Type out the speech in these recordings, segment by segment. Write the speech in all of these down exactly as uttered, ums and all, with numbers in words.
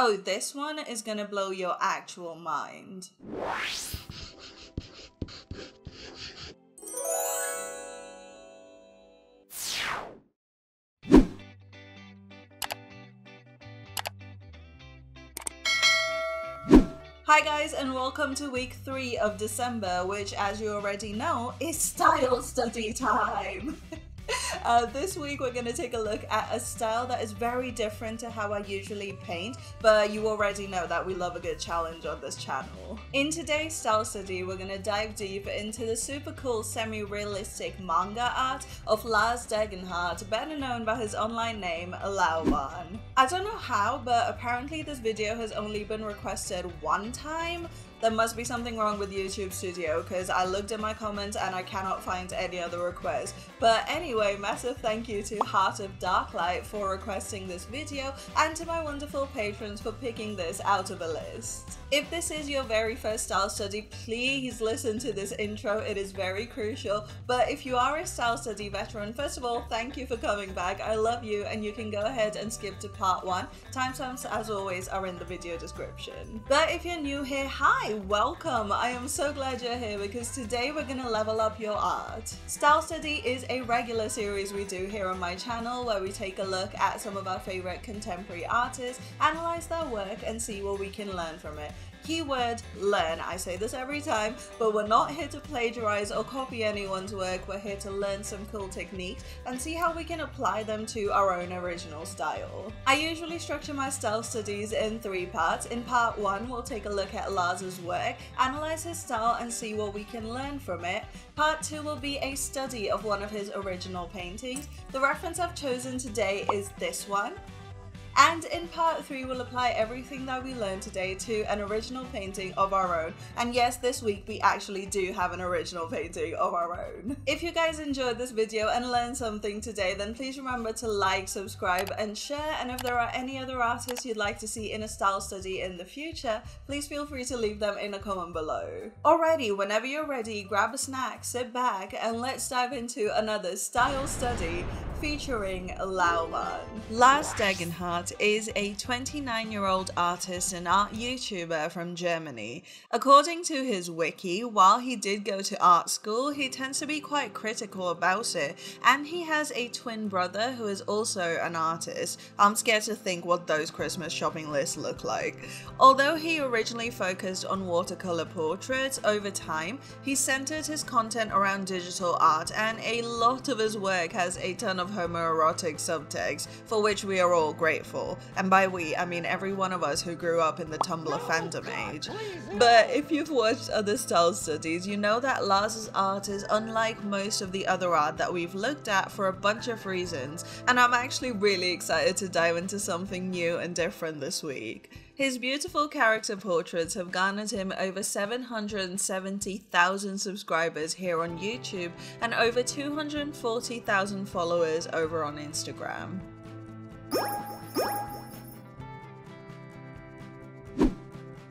Oh, this one is gonna blow your actual mind. Hi guys, and welcome to week three of December, which, as you already know, is style study time. Uh, this week we're going to take a look at a style that is very different to how I usually paint, but you already know that we love a good challenge on this channel. In today's style study, we're going to dive deep into the super cool semi-realistic manga art of Lars Degenhardt, better known by his online name Laovaan. I don't know how, but apparently this video has only been requested one time. There must be something wrong with YouTube Studio, because I looked in my comments and I cannot find any other request. But anyway, massive thank you to Heart of Darklight for requesting this video, and to my wonderful patrons for picking this out of a list. If this is your very first style study, please listen to this intro, it is very crucial. But if you are a style study veteran, first of all, thank you for coming back, I love you, and you can go ahead and skip to part one. Timestamps, as always, are in the video description. But if you're new here, hi! Welcome! I am so glad you're here, because today we're gonna level up your art. Style Study is a regular series we do here on my channel where we take a look at some of our favorite contemporary artists, analyze their work, and see what we can learn from it. Keyword, learn. I say this every time, but we're not here to plagiarize or copy anyone's work, we're here to learn some cool techniques and see how we can apply them to our own original style. I usually structure my style studies in three parts. In part one, we'll take a look at Lars's work, analyze his style and see what we can learn from it. Part two will be a study of one of his original paintings. The reference I've chosen today is this one. And in part three, we'll apply everything that we learned today to an original painting of our own. And yes, this week we actually do have an original painting of our own. If you guys enjoyed this video and learned something today, then please remember to like, subscribe, and share. And if there are any other artists you'd like to see in a style study in the future, please feel free to leave them in a comment below. Alrighty, whenever you're ready, grab a snack, sit back, and let's dive into another style study featuring Laovaan. Lars Degenhardt is a twenty-nine-year-old artist and art YouTuber from Germany. According to his wiki, while he did go to art school, he tends to be quite critical about it, and he has a twin brother who is also an artist. I'm scared to think what those Christmas shopping lists look like. Although he originally focused on watercolor portraits, over time he centered his content around digital art, and a lot of his work has a ton of homoerotic subtext, for which we are all grateful. And by we, I mean every one of us who grew up in the Tumblr fandom age. But if you've watched other style studies, you know that Lars's art is unlike most of the other art that we've looked at for a bunch of reasons, and I'm actually really excited to dive into something new and different this week. His beautiful character portraits have garnered him over seven hundred seventy thousand subscribers here on YouTube and over two hundred forty thousand followers over on Instagram.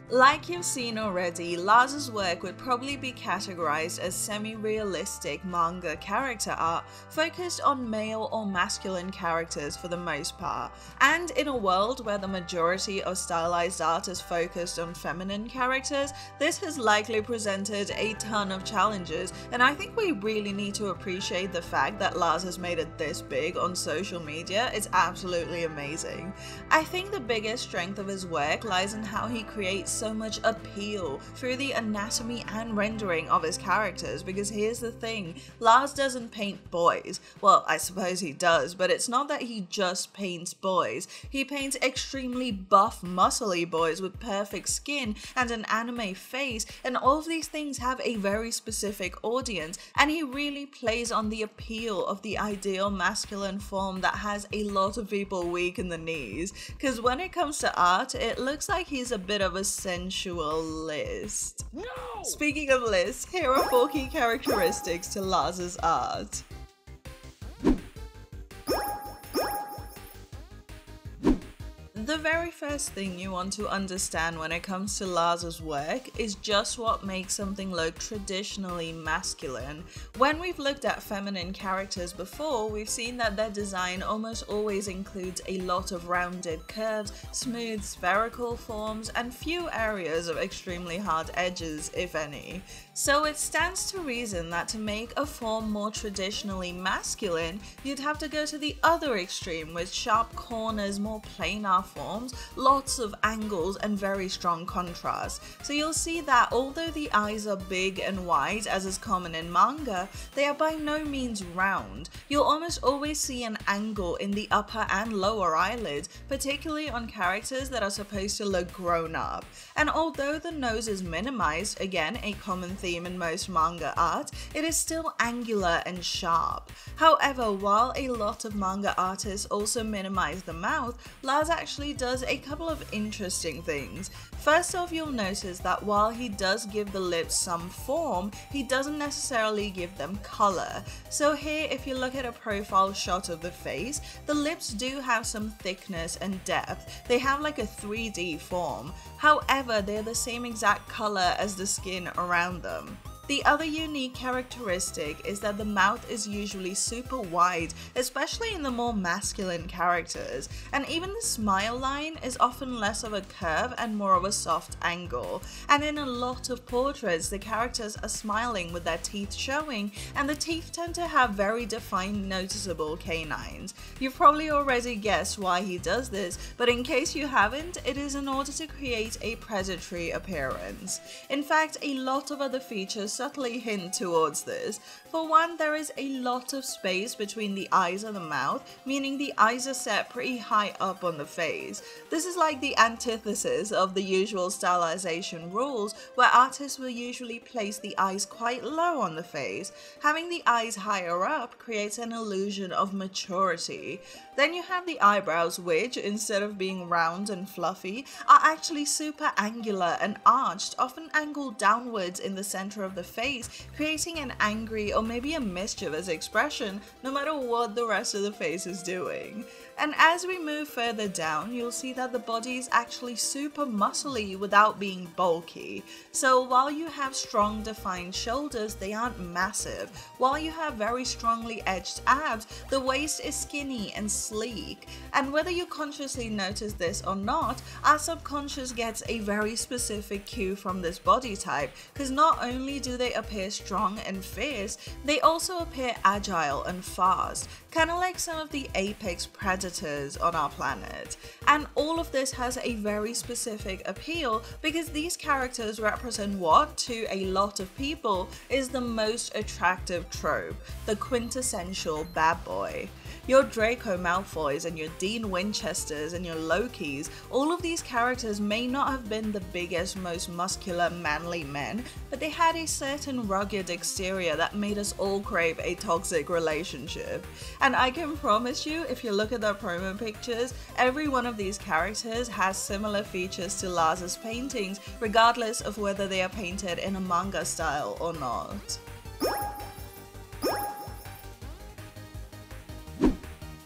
Like you've seen already, Lars's work would probably be categorized as semi-realistic manga character art focused on male or masculine characters for the most part. And in a world where the majority of stylized art is focused on feminine characters, this has likely presented a ton of challenges, and I think we really need to appreciate the fact that Lars has made it this big on social media. It's absolutely amazing. I think the biggest strength of his work lies in how he creates so much appeal through the anatomy and rendering of his characters, because here's the thing, Lars doesn't paint boys. Well, I suppose he does, but it's not that he just paints boys. He paints extremely buff, muscly boys with perfect skin and an anime face, and all of these things have a very specific audience, and he really plays on the appeal of the ideal masculine form that has a lot of people weak in the knees, because when it comes to art, it looks like he's a bit of a sensual list. No! Speaking of lists, here are four key characteristics to Lars's art. The very first thing you want to understand when it comes to Lars's work is just what makes something look traditionally masculine. When we've looked at feminine characters before, we've seen that their design almost always includes a lot of rounded curves, smooth spherical forms, and few areas of extremely hard edges, if any. So it stands to reason that to make a form more traditionally masculine, you'd have to go to the other extreme with sharp corners, more planar forms, lots of angles, and very strong contrast. So you'll see that although the eyes are big and wide, as is common in manga, they are by no means round. You'll almost always see an angle in the upper and lower eyelids, particularly on characters that are supposed to look grown up. And although the nose is minimized, again a common thing in most manga art, it is still angular and sharp. However, while a lot of manga artists also minimize the mouth, Lars actually does a couple of interesting things. First off, you'll notice that while he does give the lips some form, he doesn't necessarily give them color. So here, if you look at a profile shot of the face, the lips do have some thickness and depth. They have like a three D form. However, they're the same exact color as the skin around them. The other unique characteristic is that the mouth is usually super wide, especially in the more masculine characters, and even the smile line is often less of a curve and more of a soft angle. And in a lot of portraits, the characters are smiling with their teeth showing, and the teeth tend to have very defined, noticeable canines. You've probably already guessed why he does this, but in case you haven't, it is in order to create a predatory appearance. In fact, a lot of other features subtly hint towards this. For one, there is a lot of space between the eyes and the mouth, meaning the eyes are set pretty high up on the face. This is like the antithesis of the usual stylization rules, where artists will usually place the eyes quite low on the face. Having the eyes higher up creates an illusion of maturity. Then you have the eyebrows, which, instead of being round and fluffy, are actually super angular and arched, often angled downwards in the center of the face, creating an angry or maybe a mischievous expression no matter what the rest of the face is doing. And as we move further down, you'll see that the body is actually super muscly without being bulky. So while you have strong defined shoulders, they aren't massive. While you have very strongly edged abs, the waist is skinny and sleek. And whether you consciously notice this or not, our subconscious gets a very specific cue from this body type, because not only do they appear strong and fierce, they also appear agile and fast, kind of like some of the apex predators on our planet. And all of this has a very specific appeal because these characters represent what, to a lot of people, is the most attractive trope, the quintessential bad boy. Your Draco Malfoys and your Dean Winchesters and your Lokis, all of these characters may not have been the biggest, most muscular, manly men, but they had a certain rugged exterior that made us all crave a toxic relationship. And I can promise you, if you look at their promo pictures, every one of these characters has similar features to Lars's paintings, regardless of whether they are painted in a manga style or not.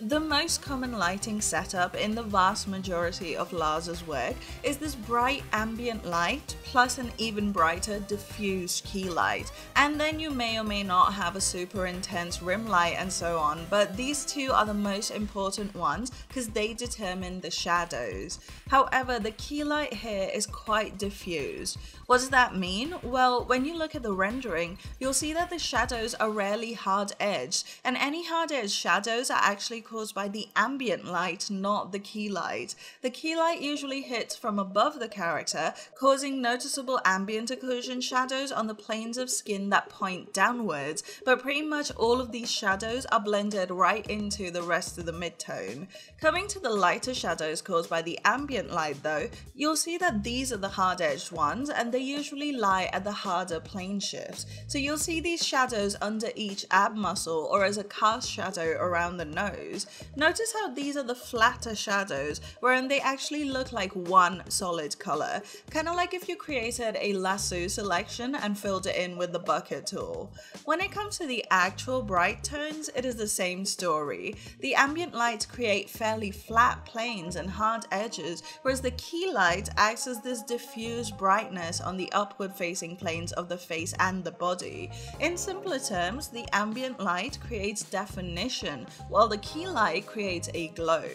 The most common lighting setup in the vast majority of Lars's work is this bright ambient light plus an even brighter diffused key light. And then you may or may not have a super intense rim light and so on, but these two are the most important ones because they determine the shadows. However, the key light here is quite diffused. What does that mean? Well, when you look at the rendering, you'll see that the shadows are rarely hard-edged, and any hard-edged shadows are actually caused by the ambient light, not the key light. The key light usually hits from above the character, causing noticeable ambient occlusion shadows on the planes of skin that point downwards, but pretty much all of these shadows are blended right into the rest of the midtone. Coming to the lighter shadows caused by the ambient light though, you'll see that these are the hard-edged ones, and they usually lie at the harder plane shifts. So you'll see these shadows under each ab muscle or as a cast shadow around the nose. Notice how these are the flatter shadows, wherein they actually look like one solid color. Kind of like if you created a lasso selection and filled it in with the bucket tool. When it comes to the actual bright tones, it is the same story. The ambient lights create fairly flat planes and hard edges, whereas the key light acts as this diffused brightness on the upward facing planes of the face and the body. In simpler terms, the ambient light creates definition, while the key light creates a glow.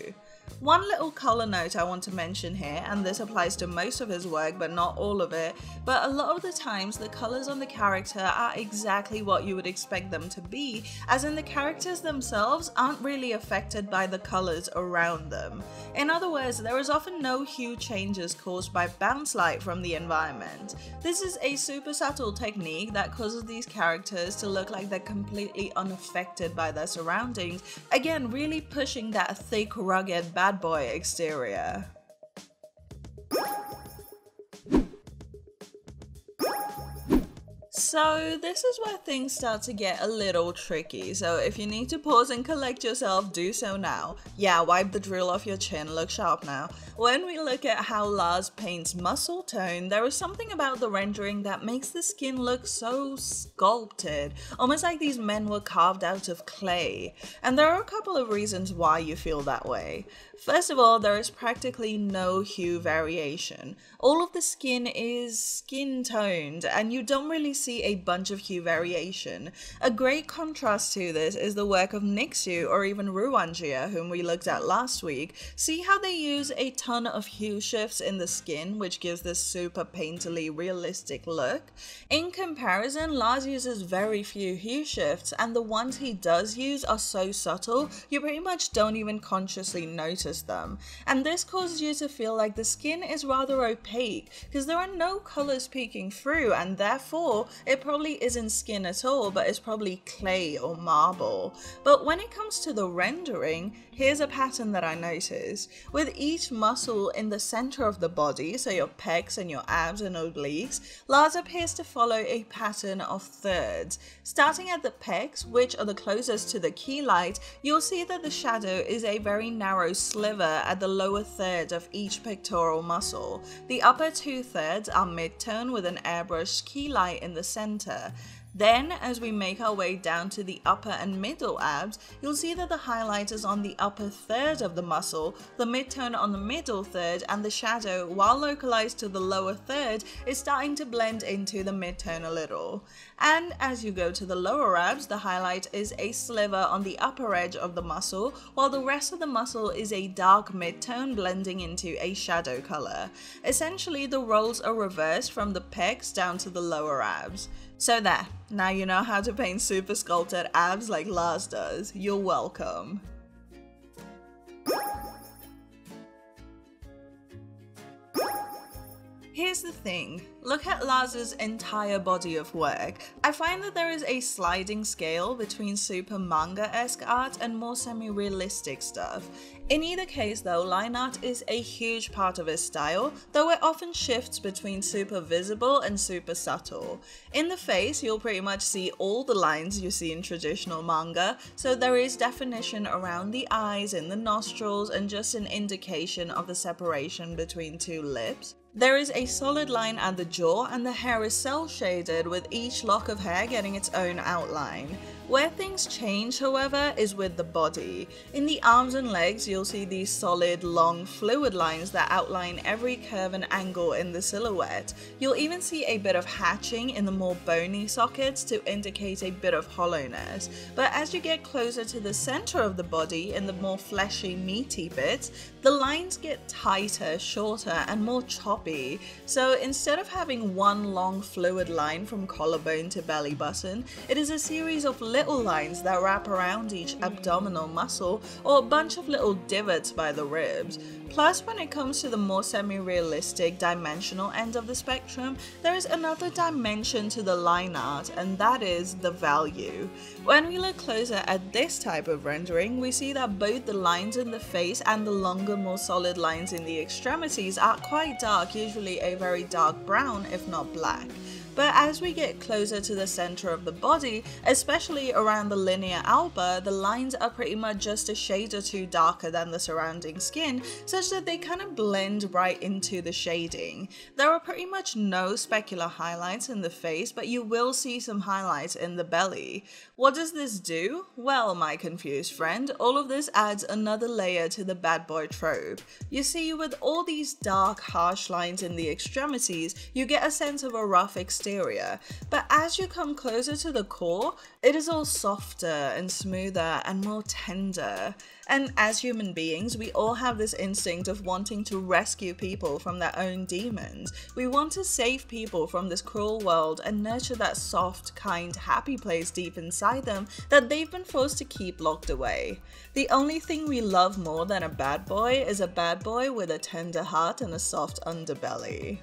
One little color note I want to mention here, and this applies to most of his work but not all of it, but a lot of the times the colors on the character are exactly what you would expect them to be, as in the characters themselves aren't really affected by the colors around them. In other words, there is often no hue changes caused by bounce light from the environment. This is a super subtle technique that causes these characters to look like they're completely unaffected by their surroundings, again really pushing that thick, rugged bad boy exterior. So this is where things start to get a little tricky, so if you need to pause and collect yourself, do so now. Yeah, wipe the drool off your chin, look sharp now. When we look at how Lars paints muscle tone, there is something about the rendering that makes the skin look so sculpted, almost like these men were carved out of clay. And there are a couple of reasons why you feel that way. First of all, there is practically no hue variation. All of the skin is skin toned, and you don't really see See a bunch of hue variation. A great contrast to this is the work of Nixu or even Ruan Jia, whom we looked at last week. See how they use a ton of hue shifts in the skin, which gives this super painterly realistic look. In comparison, Lars uses very few hue shifts, and the ones he does use are so subtle you pretty much don't even consciously notice them. And this causes you to feel like the skin is rather opaque because there are no colors peeking through, and therefore it probably isn't skin at all, but it's probably clay or marble. But when it comes to the rendering, here's a pattern that I noticed. With each muscle in the center of the body, so your pecs and your abs and obliques, Lars appears to follow a pattern of thirds. Starting at the pecs, which are the closest to the key light, you'll see that the shadow is a very narrow sliver at the lower third of each pectoral muscle. The upper two thirds are mid-tone with an airbrushed key light in the center. Then, as we make our way down to the upper and middle abs, you'll see that the highlight is on the upper third of the muscle, the mid-tone on the middle third, and the shadow, while localized to the lower third, is starting to blend into the mid-tone a little. And as you go to the lower abs, the highlight is a sliver on the upper edge of the muscle, while the rest of the muscle is a dark mid-tone blending into a shadow color. Essentially, the roles are reversed from the pecs down to the lower abs. So there, now you know how to paint super sculpted abs like Lars does. You're welcome. Here's the thing, look at Lars's entire body of work. I find that there is a sliding scale between super manga-esque art and more semi-realistic stuff. In either case though, line art is a huge part of his style, though it often shifts between super visible and super subtle. In the face, you'll pretty much see all the lines you see in traditional manga, so there is definition around the eyes, in the nostrils, and just an indication of the separation between two lips. There is a solid line at the jaw, and the hair is cel-shaded, with each lock of hair getting its own outline. Where things change, however, is with the body. In the arms and legs, you'll see these solid, long, fluid lines that outline every curve and angle in the silhouette. You'll even see a bit of hatching in the more bony sockets to indicate a bit of hollowness. But as you get closer to the center of the body, in the more fleshy, meaty bits, the lines get tighter, shorter, and more choppy. So instead of having one long fluid line from collarbone to belly button, it is a series of little lines that wrap around each abdominal muscle or a bunch of little divots by the ribs. Plus, when it comes to the more semi-realistic dimensional end of the spectrum, there is another dimension to the line art, and that is the value. When we look closer at this type of rendering, we see that both the lines in the face and the longer, more solid lines in the extremities are quite dark, usually a very dark brown if not black. but as we get closer to the center of the body, especially around the linea alba, the lines are pretty much just a shade or two darker than the surrounding skin, such that they kind of blend right into the shading. There are pretty much no specular highlights in the face, but you will see some highlights in the belly. What does this do? Well, my confused friend, all of this adds another layer to the bad boy trope. You see, with all these dark, harsh lines in the extremities, you get a sense of a rough exterior, but as you come closer to the core, it is all softer and smoother and more tender. And as human beings, we all have this instinct of wanting to rescue people from their own demons. We want to save people from this cruel world and nurture that soft, kind, happy place deep inside them that they've been forced to keep locked away. The only thing we love more than a bad boy is a bad boy with a tender heart and a soft underbelly.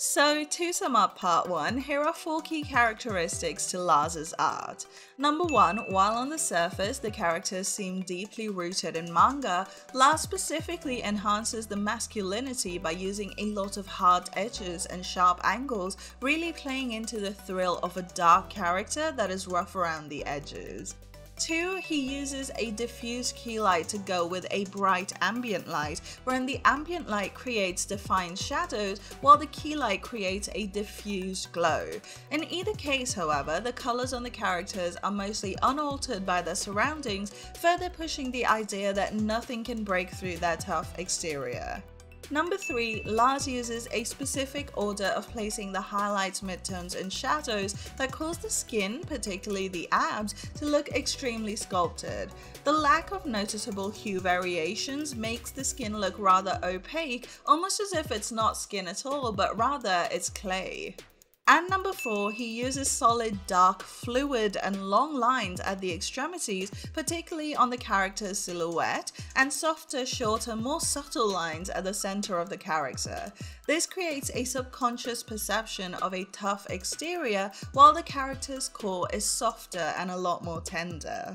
So to sum up part one, here are four key characteristics to Lars's art. Number one, while on the surface the characters seem deeply rooted in manga, Lars specifically enhances the masculinity by using a lot of hard edges and sharp angles, really playing into the thrill of a dark character that is rough around the edges. Two, he uses a diffuse key light to go with a bright ambient light, wherein the ambient light creates defined shadows, while the key light creates a diffused glow. In either case, however, the colors on the characters are mostly unaltered by their surroundings, further pushing the idea that nothing can break through their tough exterior. Number three, Lars uses a specific order of placing the highlights, midtones, and shadows that cause the skin, particularly the abs, to look extremely sculpted. The lack of noticeable hue variations makes the skin look rather opaque, almost as if it's not skin at all, but rather it's clay. And number four, he uses solid, dark, fluid, and long lines at the extremities, particularly on the character's silhouette, and softer, shorter, more subtle lines at the center of the character. This creates a subconscious perception of a tough exterior, while the character's core is softer and a lot more tender.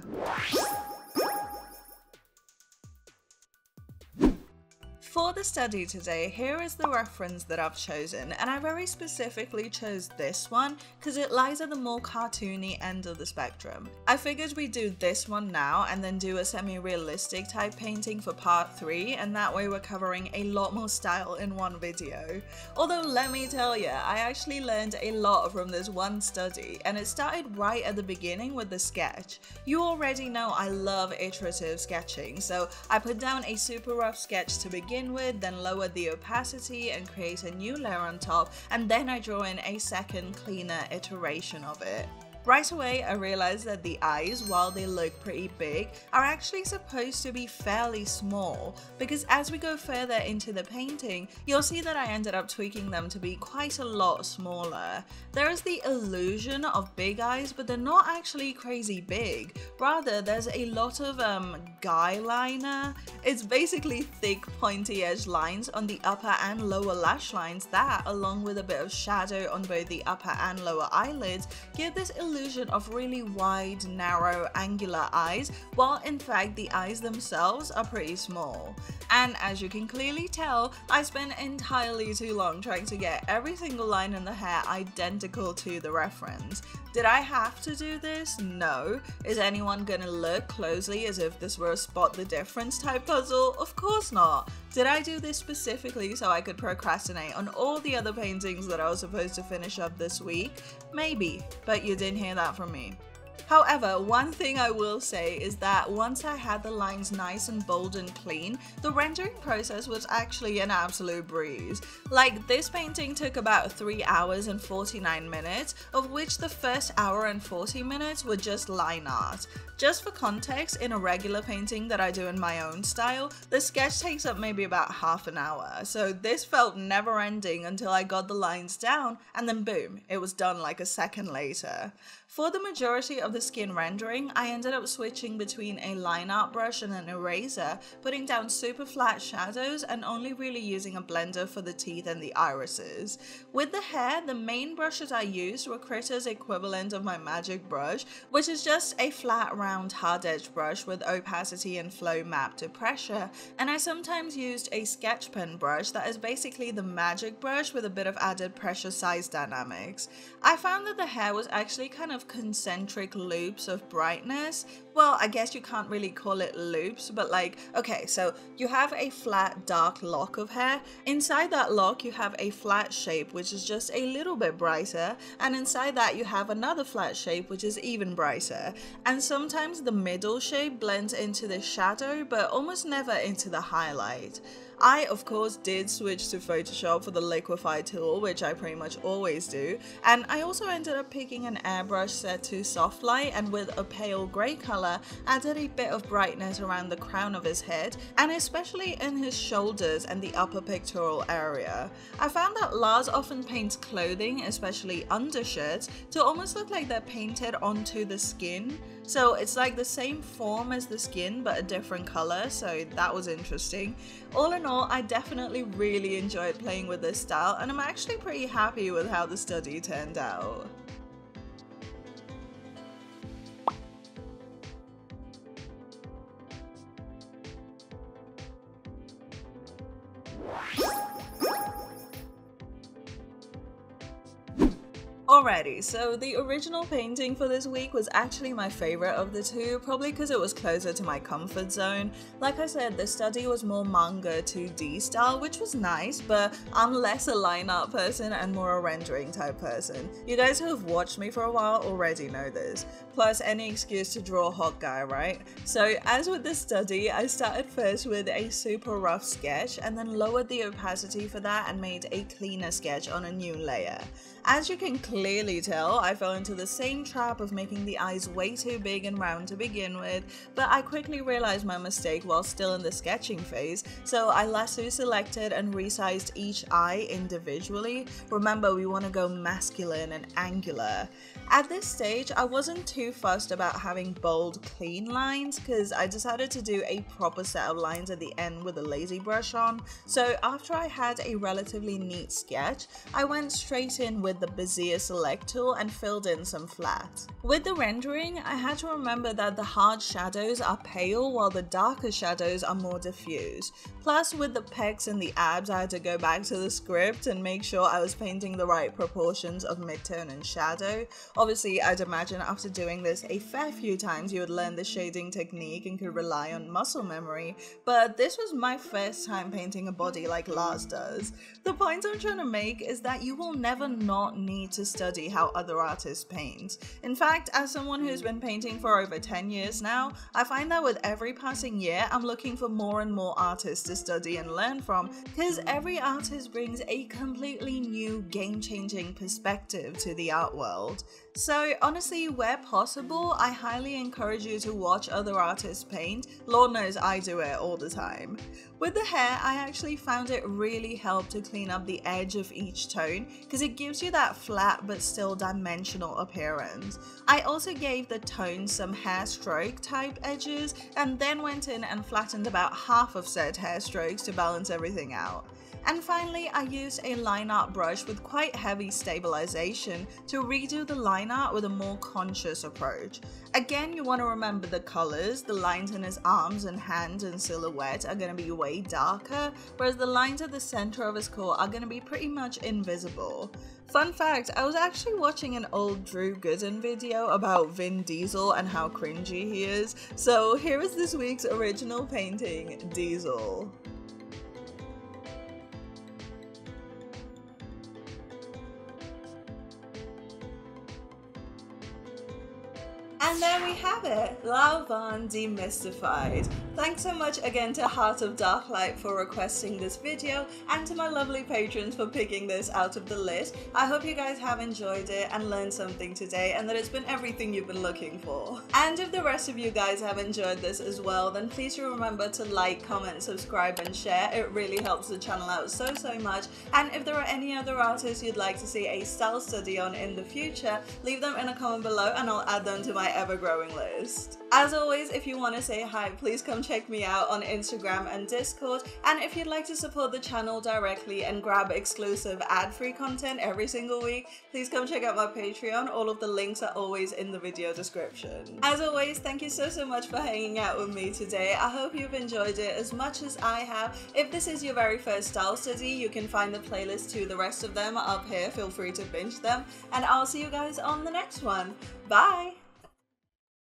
For the study today, here is the reference that I've chosen, and I very specifically chose this one because it lies at the more cartoony end of the spectrum. I figured we'd do this one now and then do a semi-realistic type painting for part three, and that way we're covering a lot more style in one video. Although let me tell you, I actually learned a lot from this one study, and it started right at the beginning with the sketch. You already know I love iterative sketching, so I put down a super rough sketch to begin with, then lower the opacity and create a new layer on top, and then I draw in a second cleaner iteration of it. Right away I realized that the eyes, while they look pretty big, are actually supposed to be fairly small, because as we go further into the painting, you'll see that I ended up tweaking them to be quite a lot smaller. There is the illusion of big eyes, but they're not actually crazy big. Rather, there's a lot of um, guy liner. It's basically thick pointy edge lines on the upper and lower lash lines that, along with a bit of shadow on both the upper and lower eyelids, give this illusion illusion of really wide, narrow, angular eyes, while in fact the eyes themselves are pretty small. And as you can clearly tell, I spent entirely too long trying to get every single line in the hair identical to the reference. Did I have to do this? No. Is anyone gonna look closely as if this were a spot the difference type puzzle? Of course not. Did I do this specifically so I could procrastinate on all the other paintings that I was supposed to finish up this week? Maybe, but you didn't hear that from me. However, one thing I will say is that once I had the lines nice and bold and clean, the rendering process was actually an absolute breeze. Like, this painting took about three hours and forty-nine minutes, of which the first hour and forty minutes were just line art. Just for context, in a regular painting that I do in my own style, the sketch takes up maybe about half an hour, so this felt never ending until I got the lines down, and then boom, it was done like a second later. For the majority of the skin rendering, I ended up switching between a line art brush and an eraser, putting down super flat shadows and only really using a blender for the teeth and the irises. With the hair, the main brushes I used were Critter's equivalent of my magic brush, which is just a flat round hard edge brush with opacity and flow mapped to pressure, and I sometimes used a sketch pen brush that is basically the magic brush with a bit of added pressure size dynamics. I found that the hair was actually kind of concentric loops of brightness. Well, I guess you can't really call it loops, but like, okay, so you have a flat dark lock of hair. Inside that lock you have a flat shape which is just a little bit brighter, and inside that you have another flat shape which is even brighter, and sometimes the middle shape blends into the shadow but almost never into the highlight. I, of course, did switch to Photoshop for the liquify tool, which I pretty much always do, and I also ended up picking an airbrush set to soft light, and with a pale grey colour, added a bit of brightness around the crown of his head, and especially in his shoulders and the upper pectoral area. I found that Lars often paints clothing, especially undershirts, to almost look like they're painted onto the skin. So it's like the same form as the skin but a different color, so that was interesting. All in all, I definitely really enjoyed playing with this style, and I'm actually pretty happy with how the study turned out. Alrighty, so the original painting for this week was actually my favorite of the two, probably because it was closer to my comfort zone. Like I said, the study was more manga two D style, which was nice, but I'm less a line art person and more a rendering type person. You guys who have watched me for a while already know this. Plus, any excuse to draw a hot guy, right? So as with the study, I started first with a super rough sketch and then lowered the opacity for that and made a cleaner sketch on a new layer. As you can clearly tell, I fell into the same trap of making the eyes way too big and round to begin with, but I quickly realized my mistake while still in the sketching phase, so I lasso selected and resized each eye individually. Remember, we want to go masculine and angular. At this stage, I wasn't too fussed about having bold, clean lines, because I decided to do a proper set of lines at the end with a lazy brush on, so after I had a relatively neat sketch, I went straight in with the Bezier select tool and filled in some flats. With the rendering, I had to remember that the hard shadows are pale while the darker shadows are more diffuse. Plus, with the pecs and the abs, I had to go back to the script and make sure I was painting the right proportions of midtone and shadow. Obviously, I'd imagine after doing this a fair few times you would learn the shading technique and could rely on muscle memory, but this was my first time painting a body like Lars does. The point I'm trying to make is that you will never not need to study how other artists paint. In fact, as someone who's been painting for over ten years now, I find that with every passing year, I'm looking for more and more artists to study and learn from, because every artist brings a completely new, game-changing perspective to the art world. So honestly, where possible, I highly encourage you to watch other artists paint. Lord knows I do it all the time. With the hair, I actually found it really helped to clean up the edge of each tone, because it gives you that flat but still dimensional appearance. I also gave the tone some hair stroke type edges, and then went in and flattened about half of said hair strokes to balance everything out. And finally, I used a line art brush with quite heavy stabilization to redo the line art with a more conscious approach. Again, you want to remember the colors. The lines in his arms and hands and silhouette are going to be way darker, whereas the lines at the center of his core are going to be pretty much invisible. Fun fact, I was actually watching an old Drew Gooden video about Vin Diesel and how cringy he is, so here is this week's original painting, Diesel. And there we have it, Laovaan demystified. Thanks so much again to Heart of Darklight for requesting this video, and to my lovely patrons for picking this out of the list. I hope you guys have enjoyed it and learned something today, and that it's been everything you've been looking for. And if the rest of you guys have enjoyed this as well, then please remember to like, comment, subscribe and share. It really helps the channel out so so much. And if there are any other artists you'd like to see a style study on in the future, leave them in a comment below and I'll add them to my ever-growing list. As always, if you want to say hi, please come check me out on Instagram and Discord, and if you'd like to support the channel directly and grab exclusive ad-free content every single week, please come check out my Patreon. All of the links are always in the video description. As always, thank you so so much for hanging out with me today. I hope you've enjoyed it as much as I have. If this is your very first style study, you can find the playlist to the rest of them up here. Feel free to binge them, and I'll see you guys on the next one. Bye!